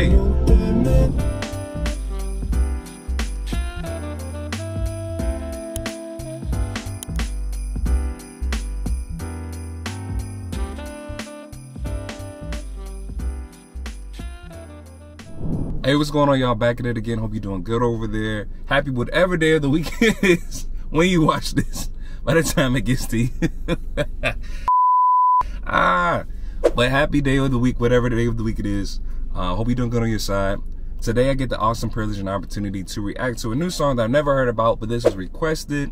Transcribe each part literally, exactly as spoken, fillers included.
way. Hey, what's going on, y'all? Back at it again. Hope you're doing good over there. Happy whatever day of the week is when you watch this, by the time it gets to you. ah, but happy day of the week, whatever day of the week it is. Uh, hope you're doing good on your side. Today, I get the awesome privilege and opportunity to react to a new song that I've never heard about, but this was requested.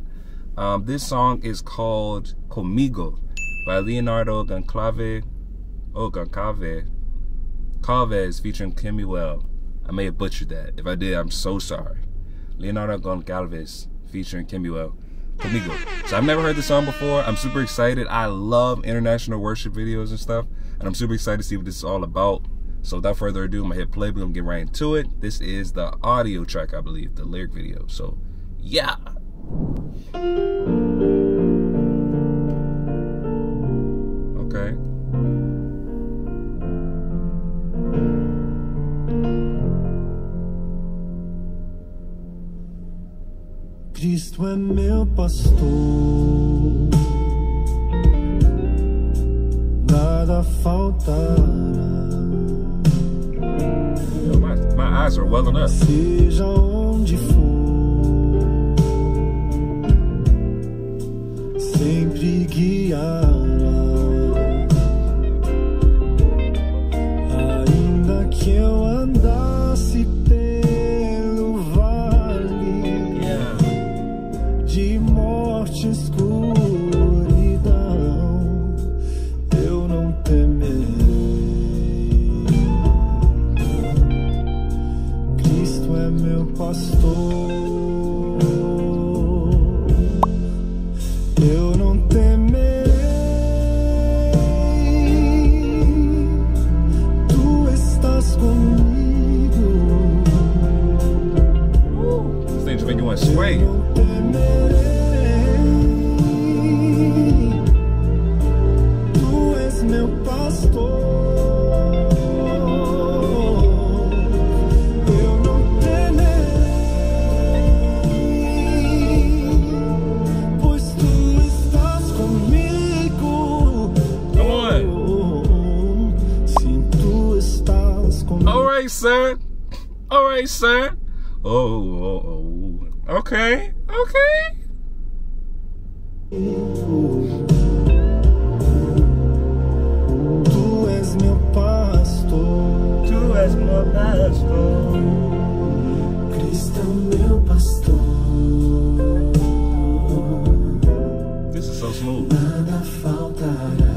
Um, this song is called Comigo by Leonardo Gonçalves, oh, Gonçalves, featuring Kemuel. I may have butchered that. If I did, I'm so sorry. Leonardo Gonçalves featuring Kemuel, Comigo. So I've never heard this song before. I'm super excited. I love international worship videos and stuff, and I'm super excited to see what this is all about. So without further ado, I'm gonna hit play, but I'm gonna get right into it. This is the audio track, I believe, the lyric video. So yeah. Okay. Cristo é meu pastor, nada faltará. My, my eyes are well enough. Seja onde for, sempre guiará. Ainda que eu andasse Sir, all right, sir. Oh, oh, oh. Okay, okay. Tu és meu pastor, tu és meu pastor, Cristo meu pastor. This is so smooth. Nada faltará.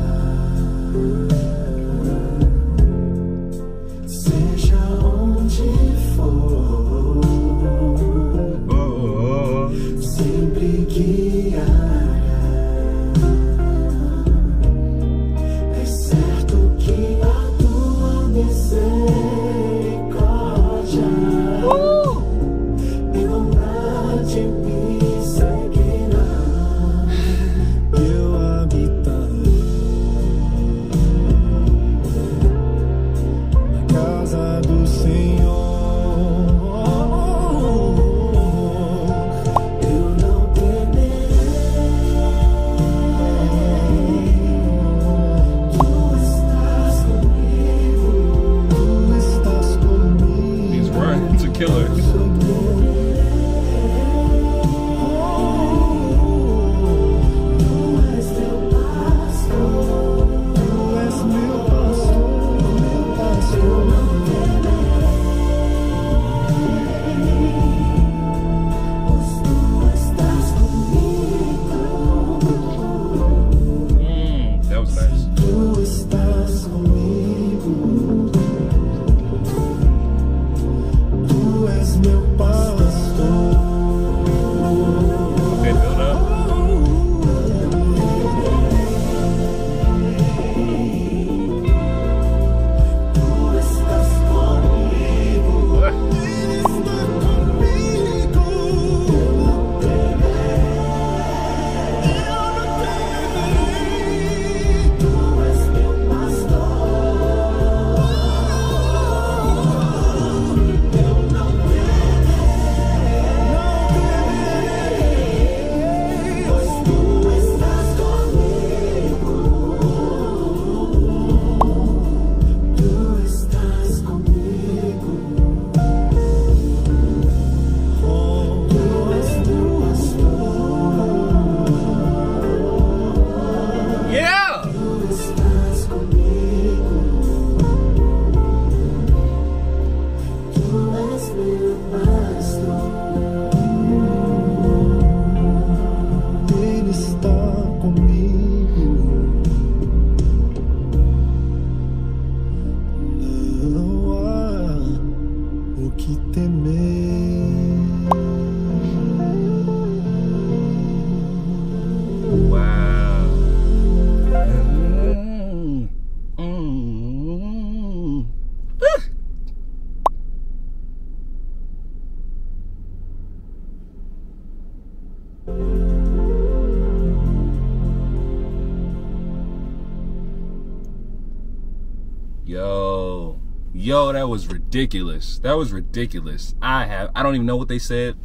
Yo. Yo, that was ridiculous. That was ridiculous. I have, I don't even know what they said.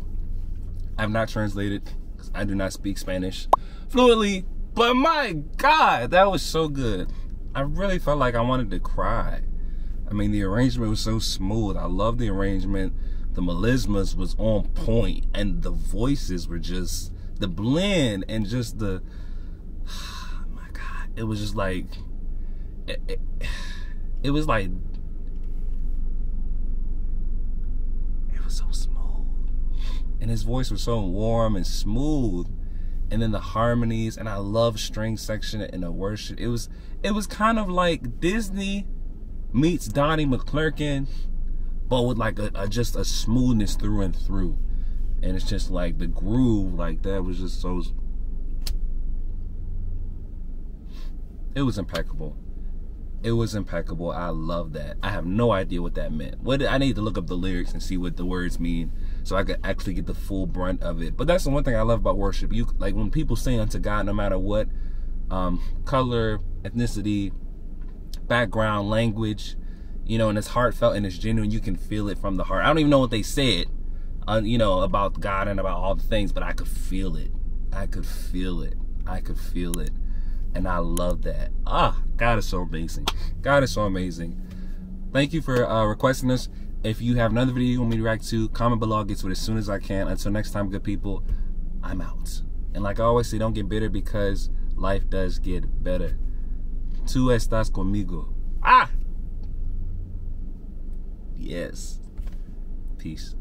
I've not translated because I do not speak Spanish fluently. But my God, that was so good. I really felt like I wanted to cry. I mean, the arrangement was so smooth. I love the arrangement. The melismas was on point, and the voices were just the blend and just the. Oh my God, it was just like. It, it, it was like. It was so smooth, and his voice was so warm and smooth. And then the harmonies, and I love string section and the worship. It was, it was kind of like Disney meets Donnie McClerkin, but with like a, a just a smoothness through and through. And it's just like the groove, like that was just so. It was impeccable. It was impeccable. I love that. I have no idea what that meant. What I need to look up the lyrics and see what the words mean, so I could actually get the full brunt of it. But that's the one thing I love about worship. You like when people sing unto God, no matter what um, color, ethnicity, background, language, you know, and it's heartfelt and it's genuine. You can feel it from the heart. I don't even know what they said, uh, you know, about God and about all the things, but I could feel it. I could feel it. I could feel it. And I love that. Ah, God is so amazing. God is so amazing. Thank you for uh, requesting us. If you have another video you want me to react to, comment below. I'll get to it as soon as I can. Until next time, good people, I'm out. And like I always say, don't get bitter because life does get better. Tú estás conmigo. Ah! Yes. Peace.